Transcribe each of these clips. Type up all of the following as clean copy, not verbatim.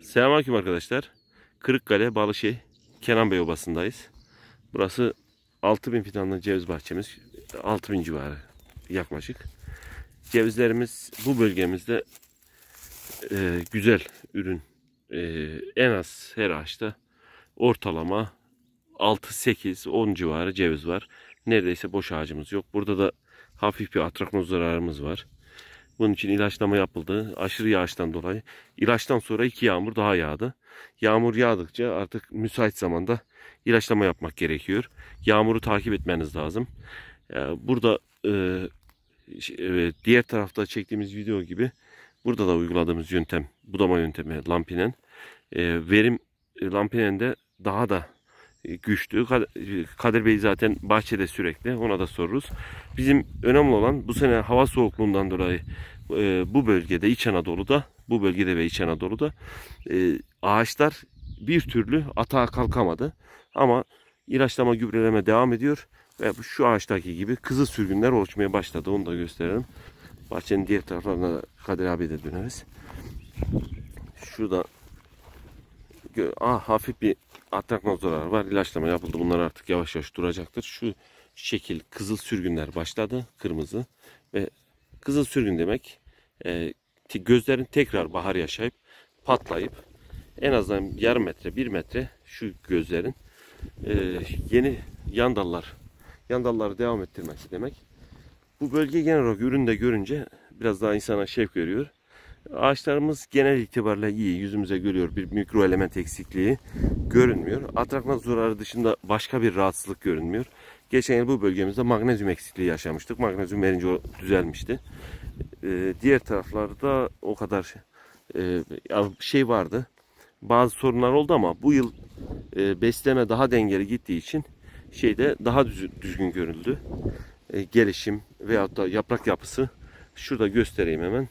Selamünaleyküm arkadaşlar. Kırıkkale, Balışeyh, Kenanbey Obası'ndayız. Burası 6000 fidanlı ceviz bahçemiz. 6000 civarı yaklaşık. Cevizlerimiz bu bölgemizde güzel ürün. En az her ağaçta ortalama 6-8-10 civarı ceviz var. Neredeyse boş ağacımız yok. Burada da hafif bir atraknoz zararımız var. Bunun için ilaçlama yapıldı. Aşırı yağıştan dolayı. İlaçtan sonra 2 yağmur daha yağdı. Yağmur yağdıkça artık müsait zamanda ilaçlama yapmak gerekiyor. Yağmuru takip etmeniz lazım. Burada diğer tarafta çektiğimiz video gibi burada da uyguladığımız yöntem, budama yöntemi Lampinen. Verim Lampinen'de daha da güçlü. Kadir Bey zaten bahçede sürekli, ona da soruruz. Bizim önemli olan bu sene hava soğukluğundan dolayı bu bölgede, İç Anadolu'da, bu bölgede ve İç Anadolu'da ağaçlar bir türlü atağa kalkamadı. Ama ilaçlama, gübreleme devam ediyor. Ve şu ağaçtaki gibi kızıl sürgünler oluşmaya başladı. Onu da gösterelim. Bahçenin diğer taraflarına Kadir abi de döneriz. Şurada hafif bir atraknoz zararı var. İlaçlama yapıldı. Bunlar artık yavaş yavaş duracaktır. Şu şekil kızıl sürgünler başladı. Kırmızı ve kızıl sürgün demek gözlerin tekrar bahar yaşayıp patlayıp en azından yarım metre, 1 metre şu gözlerin yeni yan dalları devam ettirmesi demek. Bu bölge genel olarak üründe görünce biraz daha insana şevk veriyor. Ağaçlarımız genel itibariyle iyi. Yüzümüze gülüyor. Bir mikro element eksikliği görünmüyor. Atraknoz zararı dışında başka bir rahatsızlık görünmüyor. Geçen yıl bu bölgemizde magnezyum eksikliği yaşamıştık. Magnezyum verince düzelmişti. Diğer taraflarda o kadar şey vardı. Bazı sorunlar oldu ama bu yıl besleme daha dengeli gittiği için şeyde daha düzgün görüldü. Gelişim veyahut da yaprak yapısı. Şurada göstereyim hemen.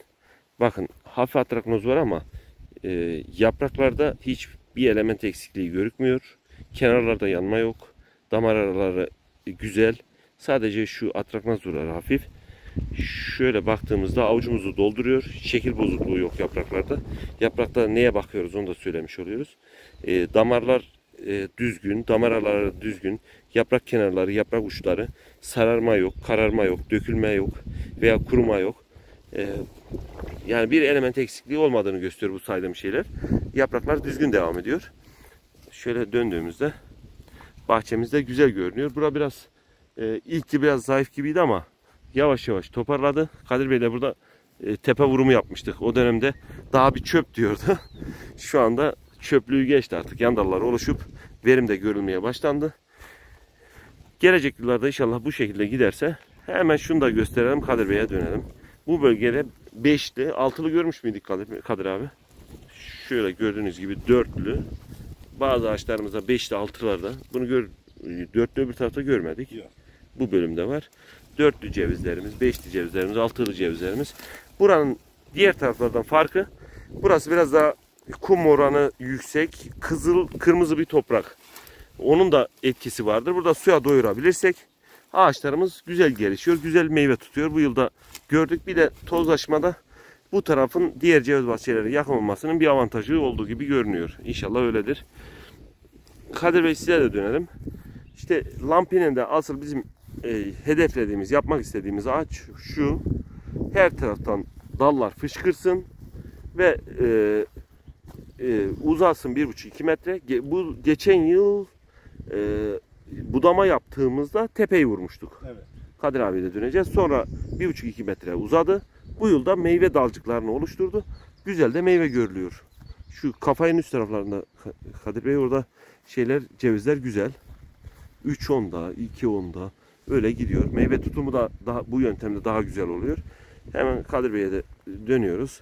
Bakın hafif atraknoz var ama yapraklarda hiçbir element eksikliği görünmüyor. Kenarlarda yanma yok. Damar araları güzel. Sadece şu atraknoz zararı hafif. Şöyle baktığımızda avucumuzu dolduruyor. Şekil bozukluğu yok yapraklarda. Yaprakta neye bakıyoruz onu da söylemiş oluyoruz. Damarlar düzgün, damar araları düzgün. Yaprak kenarları, yaprak uçları sararma yok, kararma yok, dökülme yok veya kuruma yok. Yani bir element eksikliği olmadığını gösteriyor bu saydığım şeyler. Yapraklar düzgün devam ediyor. Şöyle döndüğümüzde bahçemizde güzel görünüyor. Bura biraz ilkti biraz zayıf gibiydi ama yavaş yavaş toparladı. Kadir Bey ile burada tepe vurumu yapmıştık. O dönemde daha bir çöp diyordu. Şu anda çöplüğü geçti artık. Yan dallar oluşup verim de görülmeye başlandı. Gelecek yıllarda inşallah bu şekilde giderse hemen şunu da gösterelim. Kadir Bey'e dönelim. Bu bölgede 5'li, 6'lı görmüş müydük Kadir abi? Şöyle gördüğünüz gibi 4'lü. Bazı ağaçlarımızda 5'li, 6'larda. Bunu 4'lü öbür tarafta görmedik. Yok. Bu bölümde var. 4'lü cevizlerimiz, 5'li cevizlerimiz, 6'lı cevizlerimiz. Buranın diğer taraflardan farkı, burası biraz daha kum oranı yüksek, kırmızı bir toprak. Onun da etkisi vardır. Burada suya doyurabilirsek ağaçlarımız güzel gelişiyor, güzel meyve tutuyor. Bu yılda gördük. Bir de tozlaşmada bu tarafın diğer ceviz bahçelerine yakın olmasının bir avantajı olduğu gibi görünüyor. İnşallah öyledir. Kadir Bey size de dönelim. İşte Lampinen'de asıl bizim hedeflediğimiz, yapmak istediğimiz ağaç şu. Her taraftan dallar fışkırsın ve uzasın 1,5-2 metre. Bu geçen yıl budama yaptığımızda tepeyi vurmuştuk. Evet. Kadir abiye de döneceğiz. Sonra 1,5-2 metre uzadı. Bu yılda meyve dalcıklarını oluşturdu. Güzel de meyve görülüyor. Şu kafayın üst taraflarında Kadir Bey orada şeyler, cevizler güzel. 3-10'da, 2-10'da öyle gidiyor. Meyve tutumu da daha, bu yöntemde daha güzel oluyor. Hemen Kadir Bey'e de dönüyoruz.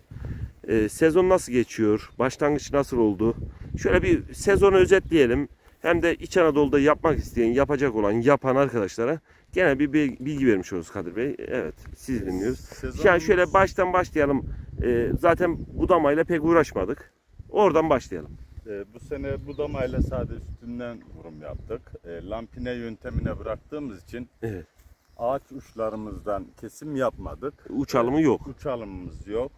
Sezon nasıl geçiyor? Başlangıç nasıl oldu? Şöyle bir sezonu özetleyelim. Hem de İç Anadolu'da yapmak isteyen, yapacak olan, yapan arkadaşlara genel bir bilgi vermiş oluruz Kadir Bey. Evet, sizi dinliyoruz. Yani şöyle baştan başlayalım. Zaten budamayla pek uğraşmadık. Oradan başlayalım. Bu sene budamayla sadece üstünden vurum yaptık. Lampine yöntemine bıraktığımız için evet. ağaç uçlarımızdan kesim yapmadık. Uçalımı yok. Uçalımımız yok.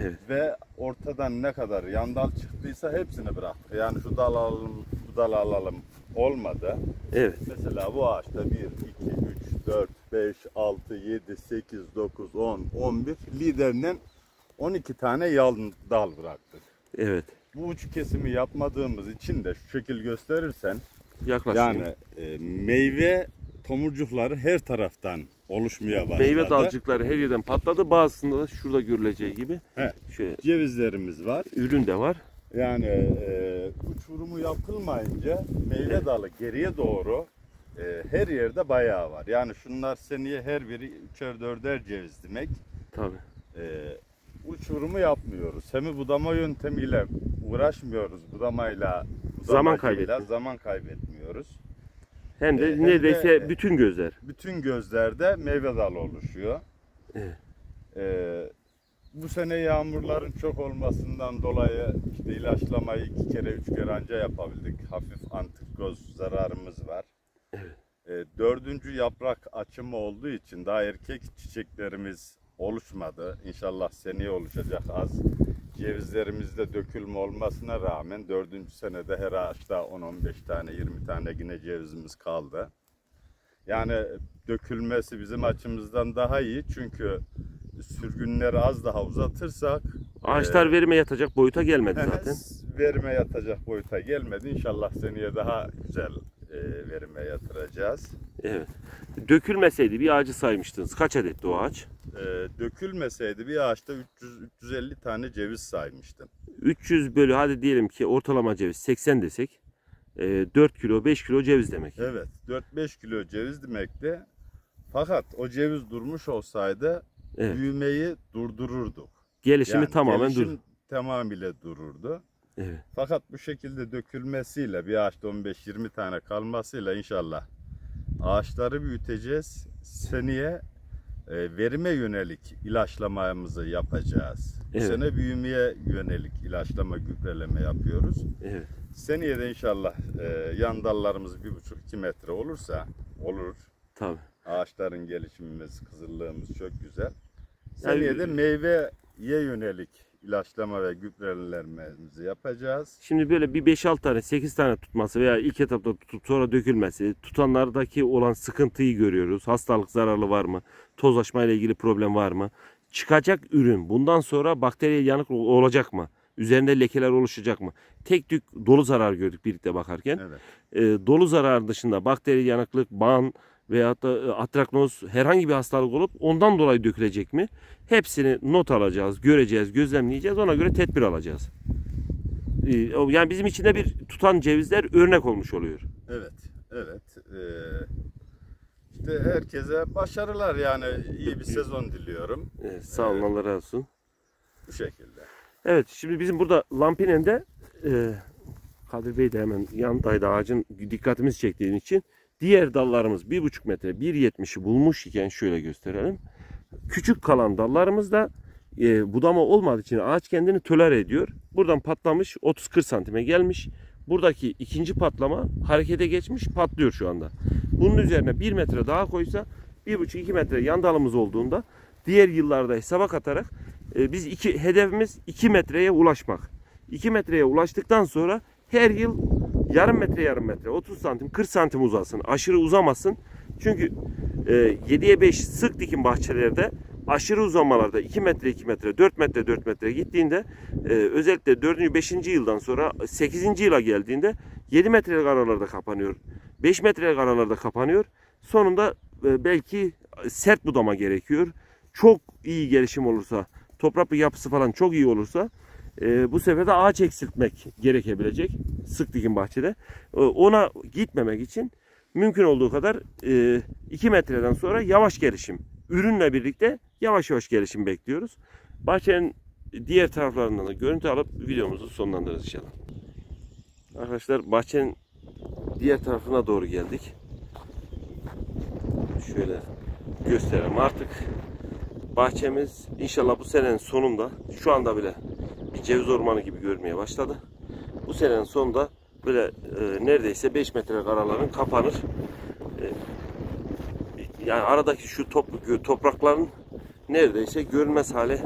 Evet. Ve ortadan ne kadar yandal çıktıysa hepsini bıraktık. Yani şu dal alalım, bu dal alalım olmadı. Evet. Mesela bu ağaçta 1, 2, 3, 4, 5, 6, 7, 8, 9, 10, 11 liderinden 12 tane dal bıraktık. Evet. Bu uç kesimi yapmadığımız için de şu şekil gösterirsen yaklaşayım. Yani meyve tomurcukları her taraftan oluşmaya başladı. Meyve dalcıkları her yerden patladı. Bazısında da şurada görüleceği gibi. Şöyle, cevizlerimiz var. Ürün de var. Yani uç vurumu yapılmayınca meyve dalı geriye doğru her yerde bayağı var. Yani şunlar seneye her biri 3'er 4'er ceviz demek. Tabii. Uç vurumu yapmıyoruz. Hem budama yöntemiyle uğraşmıyoruz. Zaman kaybetmiyoruz. Hem de neredeyse bütün gözlerde meyve dalı oluşuyor. Evet. Bu sene yağmurların çok olmasından dolayı işte ilaçlamayı 2 kere 3 kere anca yapabildik. Hafif antrikoz zararımız var. Evet. 4. yaprak açımı olduğu için daha erkek çiçeklerimiz oluşmadı. İnşallah seneye oluşacak az. Cevizlerimizde dökülme olmasına rağmen 4. senede her ağaçta 10-15 tane 20 tane yine cevizimiz kaldı. Yani dökülmesi bizim açımızdan daha iyi çünkü sürgünleri az daha uzatırsak ağaçlar verime yatacak boyuta gelmedi zaten. Verime yatacak boyuta gelmedi. İnşallah seneye daha güzel verime yatıracağız. Evet. Dökülmeseydi bir ağacı saymıştınız. Kaç adetti o ağaç? Dökülmeseydi bir ağaçta 300-350 tane ceviz saymıştım. 300 bölü hadi diyelim ki ortalama ceviz 80 desek 4 kilo 5 kilo ceviz demek. Evet, 4-5 kilo ceviz demekti. Fakat o ceviz durmuş olsaydı büyümeyi durdururduk. Gelişimi yani tamamen tamamıyla dururdu. Evet. Fakat bu şekilde dökülmesiyle bir ağaçta 15-20 tane kalmasıyla inşallah ağaçları büyüteceğiz. Seneye verime yönelik ilaçlamamızı yapacağız. Evet. Bu sene büyümeye yönelik ilaçlama, gübreleme yapıyoruz. Evet. Seneye de inşallah yan dallarımız 1,5-2 metre olursa olur. Tabii. Ağaçların gelişimimiz, kızıllığımız çok güzel. Seneye de meyveye yönelik ilaçlama ve gübrelerimizi yapacağız. Şimdi böyle bir 5-6 tane 8 tane tutması veya ilk etapta tutup sonra dökülmesi, tutanlardaki olan sıkıntıyı görüyoruz. Hastalık zararlı var mı? Tozlaşma ile ilgili problem var mı? Çıkacak ürün bundan sonra bakteriye yanık olacak mı? Üzerinde lekeler oluşacak mı? Tek tük dolu zarar gördük birlikte bakarken. Evet. Dolu zarar dışında bakteri yanıklık, ban veyahut da atraknoz herhangi bir hastalık olup ondan dolayı dökülecek mi? Hepsini not alacağız, göreceğiz, gözlemleyeceğiz. Ona göre tedbir alacağız. Yani bizim için de bir tutan cevizler örnek olmuş oluyor. Evet, evet. İşte herkese başarılar yani iyi bir sezon diliyorum. Evet, sağ olun, Allah razı olsun. Bu şekilde. Evet, şimdi bizim burada Lampinen'de Kadir Bey de hemen yandaydı ağacın dikkatimizi çektiğin için. Diğer dallarımız 1,5 metre 1,70'i bulmuş iken şöyle gösterelim. Küçük kalan dallarımız da budama olmadığı için ağaç kendini tolere ediyor. Buradan patlamış 30-40 santime gelmiş. Buradaki ikinci patlama harekete geçmiş patlıyor şu anda. Bunun üzerine 1 metre daha koysa 1,5-2 metre yan dalımız olduğunda diğer yıllarda hesaba katarak biz hedefimiz 2 metreye ulaşmak. 2 metreye ulaştıktan sonra her yıl yarım metre yarım metre 30 santim 40 santim uzasın, aşırı uzamasın çünkü 7'ye 5 sık dikim bahçelerde aşırı uzamalarda 2 metre 2 metre 4 metre 4 metre gittiğinde özellikle 4. 5. yıldan sonra 8. yıla geldiğinde 7 metrelik aralarda kapanıyor, 5 metrelik aralarda kapanıyor, sonunda belki sert budama gerekiyor. Çok iyi gelişim olursa, toprak yapısı falan çok iyi olursa bu sefer de ağaç eksiltmek gerekebilecek sık dikim bahçede. Ona gitmemek için mümkün olduğu kadar 2 metreden sonra yavaş gelişim, ürünle birlikte yavaş yavaş gelişim bekliyoruz. Bahçenin diğer taraflarından da görüntü alıp videomuzu sonlandırırız inşallah. Arkadaşlar bahçenin diğer tarafına doğru geldik. Şöyle gösterelim artık. Bahçemiz inşallah bu senenin sonunda, şu anda bile bir ceviz ormanı gibi görmeye başladı. Bu senenin sonunda böyle neredeyse 5 metrelik araların kapanır. yani aradaki şu toprakların neredeyse görünmez hale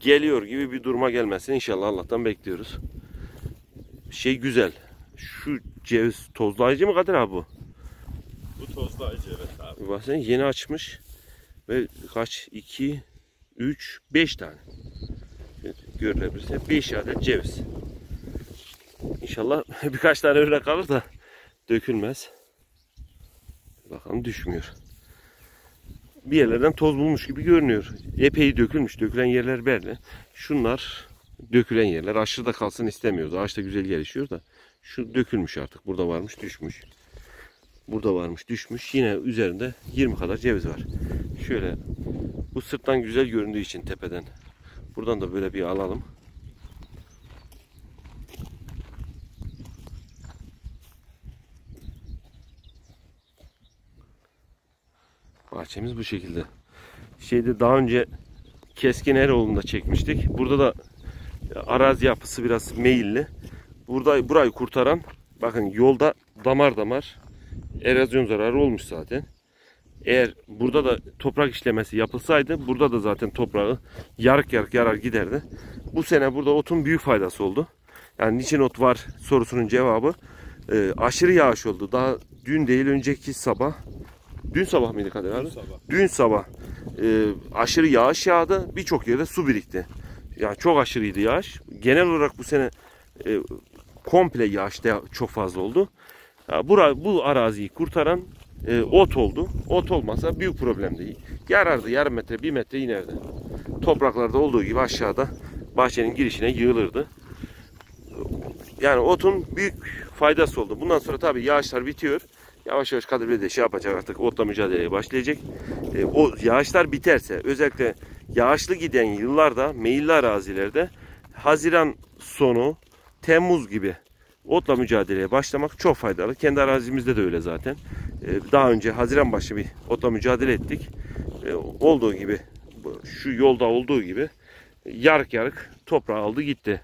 geliyor gibi bir duruma gelmesini inşallah Allah'tan bekliyoruz. Şey güzel. Şu ceviz tozlayıcı mı Kadir abi bu? Bu tozlayıcı, evet abi. Baksana yeni açmış ve kaç? 2, 3, 5 tane. Görülebilirse 5 adet ceviz. İnşallah birkaç tane öyle kalır da dökülmez. Bakalım düşmüyor. Bir yerlerden toz bulmuş gibi görünüyor. Epey dökülmüş. Dökülen yerler belli. Şunlar dökülen yerler. Aşırı da kalsın istemiyoruz. Ağaç da güzel gelişiyor da. Şu dökülmüş artık. Burada varmış düşmüş. Burada varmış düşmüş. Yine üzerinde 20 kadar ceviz var. Şöyle bu sırttan güzel göründüğü için tepeden. Buradan da böyle bir alalım. Bahçemiz bu şekilde. Şeyde daha önce Keskiner çekmiştik. Burada da arazi yapısı biraz meyilli. Burada burayı kurtaran bakın yolda damar damar erozyon zararı olmuş zaten. Eğer burada da toprak işlemesi yapılsaydı burada da zaten toprağı yarık yarık yarar giderdi. Bu sene burada otun büyük faydası oldu. Yani niçin ot var sorusunun cevabı aşırı yağış oldu. Daha dün değil önceki sabah. Dün sabah mıydı Kadir abi? Dün sabah aşırı yağış yağdı. Birçok yerde su birikti. Yani çok aşırıydı yağış. Genel olarak bu sene komple yağış da çok fazla oldu. Yani bu araziyi kurtaran ot oldu. Ot olmasa büyük problem değil. Yarardı. Yarım metre, bir metre inerdi. Topraklarda olduğu gibi aşağıda bahçenin girişine yığılırdı. Yani otun büyük faydası oldu. Bundan sonra tabii yağışlar bitiyor. Yavaş yavaş Kadir Bey de şey yapacak artık, otla mücadeleye başlayacak. O yağışlar biterse, özellikle yağışlı giden yıllarda, meyilli arazilerde Haziran sonu, Temmuz gibi otla mücadeleye başlamak çok faydalı. Kendi arazimizde de öyle zaten. Daha önce Haziran başı bir otla mücadele ettik. Olduğu gibi, şu yolda olduğu gibi yarık yarık toprağı aldı gitti.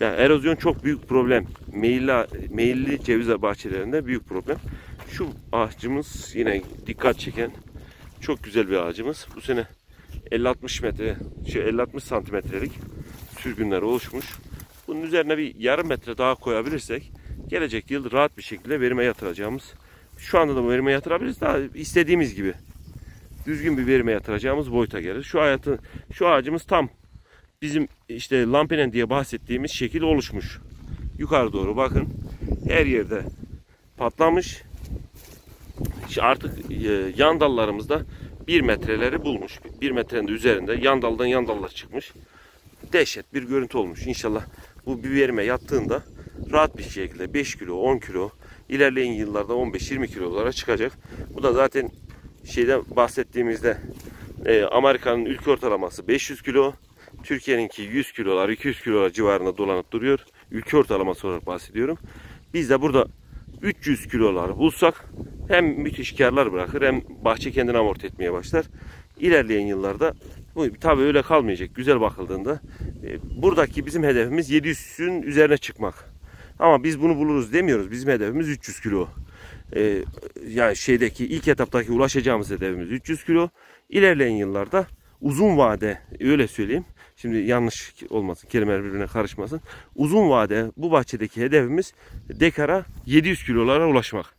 Yani erozyon çok büyük problem. Meyilli ceviz bahçelerinde büyük problem. Şu ağacımız yine dikkat çeken çok güzel bir ağacımız. Bu sene 50-60 metre, 50-60 santimetrelik sürgünler oluşmuş. Bunun üzerine bir yarım metre daha koyabilirsek gelecek yıl rahat bir şekilde verime yatıracağımız. Şu anda da verime yatırabiliriz daha istediğimiz gibi. Düzgün bir verime yatıracağımız boyuta gelir. Şu ağacımız tam bizim işte Lampinen diye bahsettiğimiz şekil oluşmuş. Yukarı doğru bakın. Her yerde patlamış. İşte artık yan dallarımızda 1 metreleri bulmuş. 1 metrenin de üzerinde yan daldan yan dallar çıkmış. Dehşet bir görüntü olmuş. İnşallah bu bir verime yattığında rahat bir şekilde 5 kilo, 10 kilo, ilerleyen yıllarda 15-20 kilolara çıkacak. Bu da zaten şeyden bahsettiğimizde Amerika'nın ülke ortalaması 500 kilo. Türkiye'ninki 100 kilolar, 200 kilolar civarında dolanıp duruyor. Ülke ortalaması olarak bahsediyorum. Biz de burada 300 kilolar bulsak hem müthiş karlar bırakır hem bahçe kendini amorti etmeye başlar. İlerleyen yıllarda bu tabii öyle kalmayacak. Güzel bakıldığında buradaki bizim hedefimiz 700'ün üzerine çıkmak. Ama biz bunu buluruz demiyoruz. Bizim hedefimiz 300 kilo. Yani şeydeki ilk etaptaki ulaşacağımız hedefimiz 300 kilo. İlerleyen yıllarda uzun vade öyle söyleyeyim. Şimdi yanlış olmasın, kelimeler birbirine karışmasın. Uzun vade bu bahçedeki hedefimiz dekara 700 kilolara ulaşmak.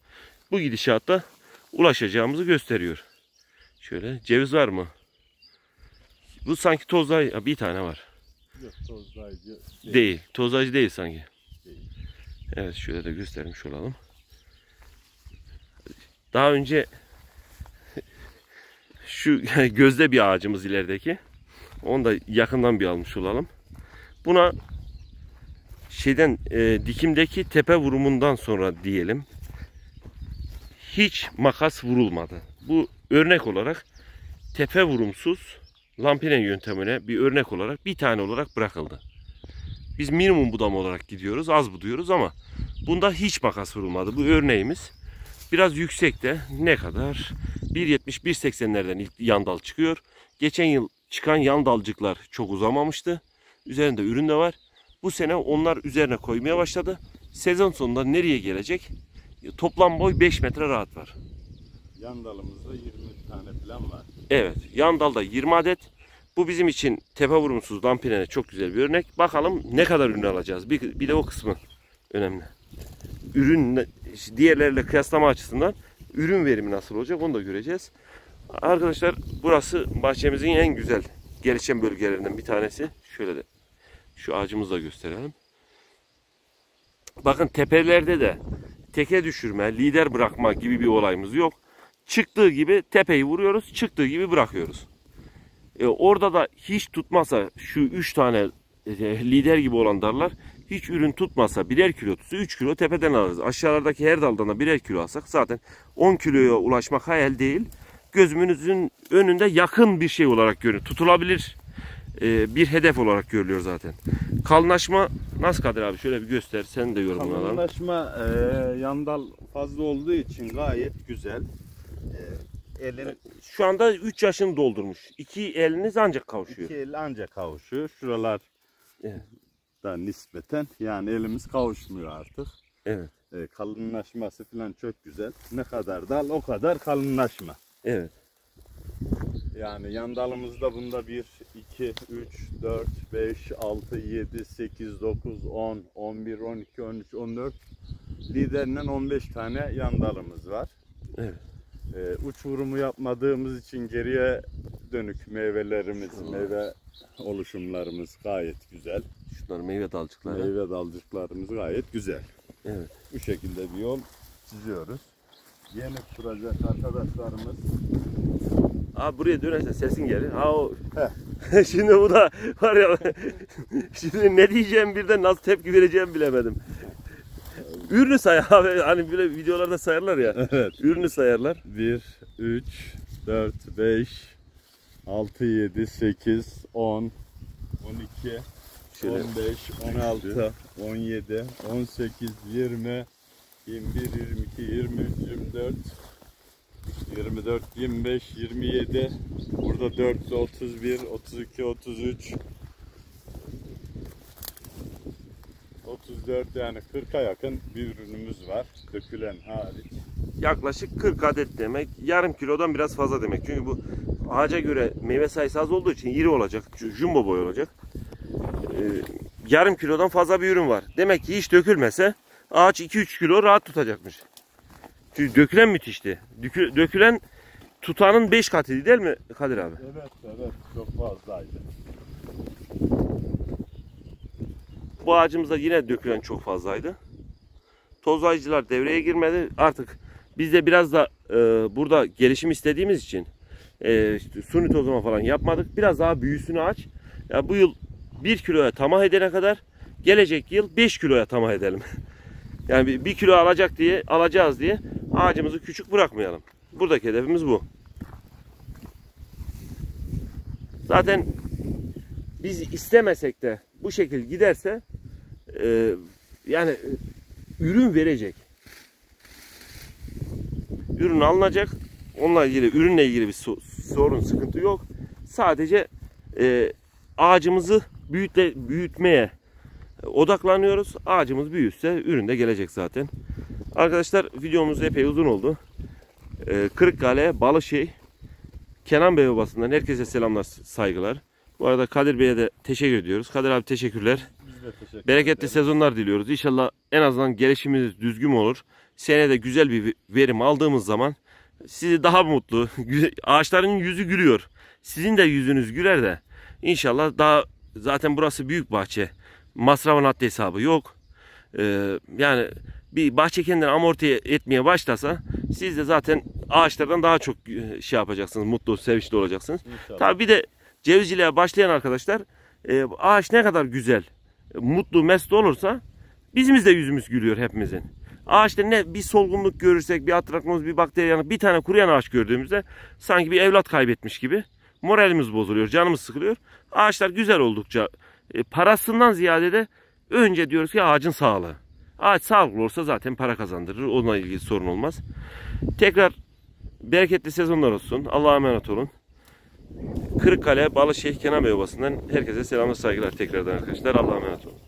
Bu gidişatta ulaşacağımızı gösteriyor. Şöyle ceviz var mı? Bu sanki tozlayıcı bir tane var. Yok, tozlayıcı değil. Tozlayıcı değil sanki. Değil. Evet şöyle de göstermiş olalım. Daha önce şu gözde bir ağacımız ilerideki. Onu da yakından bir almış olalım. Buna şeyden dikimdeki tepe vurumundan sonra diyelim. Hiç makas vurulmadı. Bu örnek olarak tepe vurumsuz Lampinen yöntemine bir örnek olarak bir tane olarak bırakıldı. Biz minimum budama olarak gidiyoruz. Az buduyoruz ama bunda hiç makas vurulmadı. Bu örneğimiz biraz yüksekte. Ne kadar? 1.70-1.80'lerden ilk yan dal çıkıyor. Geçen yıl çıkan yan dalcıklar çok uzamamıştı. Üzerinde ürün de var. Bu sene onlar üzerine koymaya başladı. Sezon sonunda nereye gelecek? Toplam boy 5 metre rahat var. Yan dalımızda 20 tane plan var. Evet, yan dalda 20 adet. Bu bizim için tepe vurumsuz Lampinen'e çok güzel bir örnek. Bakalım ne kadar ürün alacağız. Bir de o kısmı önemli. Ürün diğerleriyle kıyaslama açısından ürün verimi nasıl olacak onu da göreceğiz. Arkadaşlar burası bahçemizin en güzel gelişen bölgelerinden bir tanesi. Şöyle de şu ağacımızı da gösterelim. Bakın tepelerde de teke düşürme, lider bırakma gibi bir olayımız yok. Çıktığı gibi tepeyi vuruyoruz, çıktığı gibi bırakıyoruz. Orada da hiç tutmasa şu 3 tane lider gibi olan dallar hiç ürün tutmasa birer kilo tutsa 3 kilo tepeden alırız. Aşağılardaki her daldan da birer kilo alsak zaten 10 kiloya ulaşmak hayal değil. Gözümüzün önünde yakın bir şey olarak görünüyor. Tutulabilir bir hedef olarak görülüyor zaten. Kalınlaşma nasıl Kadir abi? Şöyle bir göster. Sen de yorumla alalım. Kalınlaşma yan dal fazla olduğu için gayet güzel. Şu anda 3 yaşını doldurmuş. 2 eliniz ancak kavuşuyor. 2 el ancak kavuşuyor. Şuralar da nispeten yani elimiz kavuşmuyor artık. Evet. Kalınlaşması falan çok güzel. Ne kadar dal o kadar kalınlaşma. Evet. Yani yan dalımızda bunda 1, 2, 3, 4, 5, 6, 7, 8, 9, 10, 11, 12, 13, 14 liderinden 15 tane yan dalımız var. Evet. Uç vurumu yapmadığımız için geriye dönük meyvelerimiz, meyve oluşumlarımız gayet güzel. Şunlar meyve dalcıkları. Meyve dalcıklarımız gayet güzel. Evet. Bu şekilde bir yol çiziyoruz. Yeni kuracak arkadaşlarımız. Abi buraya dönersen sesin gelir. Ha o. Şimdi bu da var ya. Şimdi ne diyeceğim birden nasıl tepki vereceğimi bilemedim. Ürünü say abi. Hani böyle videolarda sayarlar ya. Evet. Ürünü sayarlar. 1, 3, 4, 5, 6, 7, 8, 10, 12, şöyle. 15, 16, 17, 18, 20, 21, 22, 23, 24, 24, 25, 27, burada 4, 31, 32, 33, 34 yani 40'a yakın bir ürünümüz var. Dökülen hariç. Yaklaşık 40 adet demek. Yarım kilodan biraz fazla demek. Çünkü bu ağaca göre meyve sayısı az olduğu için iri olacak. Jumbo boy olacak. Yarım kilodan fazla bir ürün var. Demek ki hiç dökülmese ağaç 2-3 kilo rahat tutacakmış. Çünkü dökülen müthişti. Dökülen tutanın 5 katıydı değil mi Kadir abi? Evet. Çok fazlaydı. Bu ağacımızda yine dökülen çok fazlaydı. Tozlayıcılar devreye girmedi. Artık biz de biraz da burada gelişim istediğimiz için işte suni tozlama falan yapmadık. Biraz daha büyüsünü aç. Ya bu yıl 1 kiloya tamah edene kadar gelecek yıl 5 kiloya tamah edelim. Yani 1 kilo alacağız diye ağacımızı küçük bırakmayalım. Buradaki hedefimiz bu. Zaten biz istemesek de bu şekil giderse yani ürün verecek. Ürün alınacak. Onunla ilgili bir sorun, sıkıntı yok. Sadece ağacımızı büyütmeye odaklanıyoruz. Ağacımız büyüse ürün de gelecek zaten. Arkadaşlar videomuz epey uzun oldu. Kırıkkale, Balışeyh, Kenanbey Obası'ndan herkese selamlar, saygılar. Bu arada Kadir Bey'e de teşekkür ediyoruz. Kadir abi teşekkürler. Biz de teşekkür Bereketli sezonlar diliyoruz. İnşallah en azından gelişimimiz düzgün olur. Senede güzel bir verim aldığımız zaman sizi daha mutlu. Ağaçların yüzü gülüyor. Sizin de yüzünüz güler de. İnşallah daha zaten burası büyük bahçe. Masrafın haddi hesabı yok. Yani bir bahçe kendini amorti etmeye başlasa siz de zaten ağaçlardan daha çok şey yapacaksınız. Mutlu, sevinçli olacaksınız. İnşallah. Tabii bir de cevizciliğe başlayan arkadaşlar ağaç ne kadar güzel, mutlu, mesut olursa bizimiz de yüzümüz gülüyor hepimizin. Ağaçta ne bir solgunluk görürsek, bir atraknoz, bir bakteriyanlık, bir tane kuruyan ağaç gördüğümüzde sanki bir evlat kaybetmiş gibi moralimiz bozuluyor, canımız sıkılıyor. Ağaçlar güzel oldukça parasından ziyade de önce diyoruz ki ağacın sağlığı. Ağaç sağlıklı olursa zaten para kazandırır, onunla ilgili sorun olmaz. Tekrar bereketli sezonlar olsun, Allah'a emanet olun. Kırıkkale, Balışeyh, Kenanbey Obası'ndan herkese selamlar, saygılar tekrardan arkadaşlar. Allah'a emanet olun.